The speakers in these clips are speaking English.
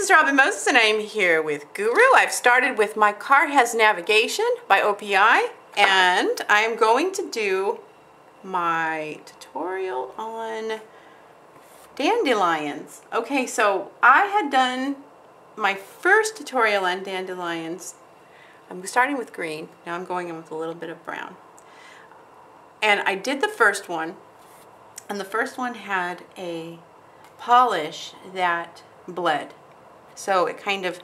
is Robin Moses and I am here with Guru. I've started with My Car Has Navigation by OPI, and I am going to do my tutorial on dandelions. Okay, so I had done my first tutorial on dandelions. I'm starting with green, now I'm going in with a little bit of brown. And I did the first one, and the first one had a polish that bled, so it kind of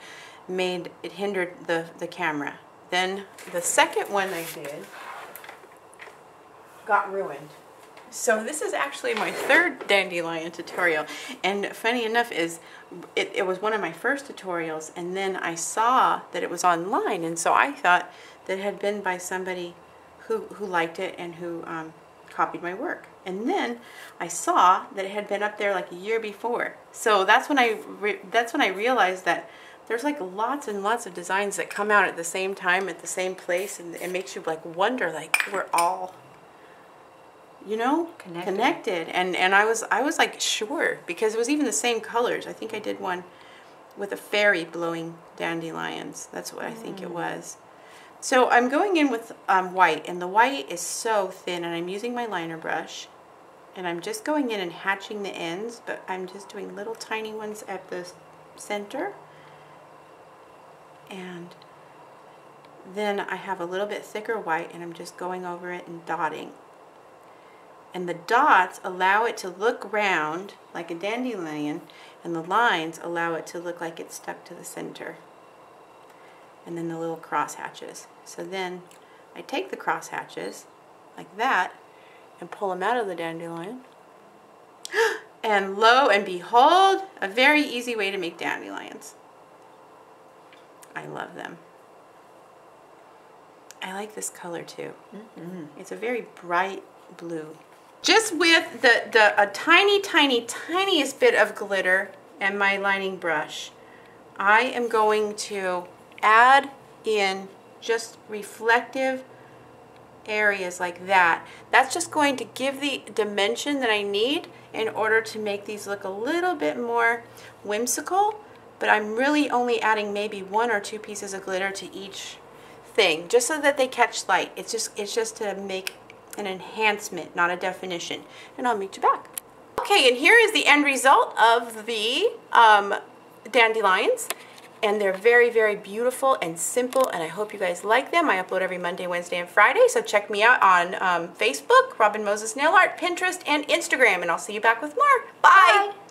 made it, hindered the camera. Then the second one I did got ruined. So this is actually my third dandelion tutorial, and funny enough is it was one of my first tutorials, and then I saw that it was online, and so I thought that it had been by somebody who liked it and who copied my work. And then I saw that it had been up there like a year before. So that's when I realized that there's like lots and lots of designs that come out at the same time, at the same place, and it makes you like wonder, like we're all, you know, connected. And I was like sure, because it was even the same colors. I think I did one with a fairy blowing dandelions. That's what I think it was. So I'm going in with white, and the white is so thin, and I'm using my liner brush, and I'm just going in and hatching the ends, but I'm just doing little tiny ones at the center, and then I have a little bit thicker white, and I'm just going over it and dotting. And the dots allow it to look round like a dandelion, and the lines allow it to look like it's stuck to the center. And then the little cross hatches. So then I take the cross hatches like that and pull them out of the dandelion. And lo and behold, a very easy way to make dandelions. I love them. I like this color too. Mm-hmm. It's a very bright blue. Just with a tiny, tiny, tiniest bit of glitter and my lining brush, I am going to add in just reflective areas like that. That's just going to give the dimension that I need in order to make these look a little bit more whimsical, but I'm really only adding maybe one or two pieces of glitter to each thing, just so that they catch light. It's just to make an enhancement, not a definition. And I'll meet you back. Okay, and here is the end result of the dandelions. And they're very, very beautiful and simple, and I hope you guys like them. I upload every Monday, Wednesday, and Friday, so check me out on Facebook, Robin Moses Nail Art, Pinterest, and Instagram, and I'll see you back with more. Bye! Bye.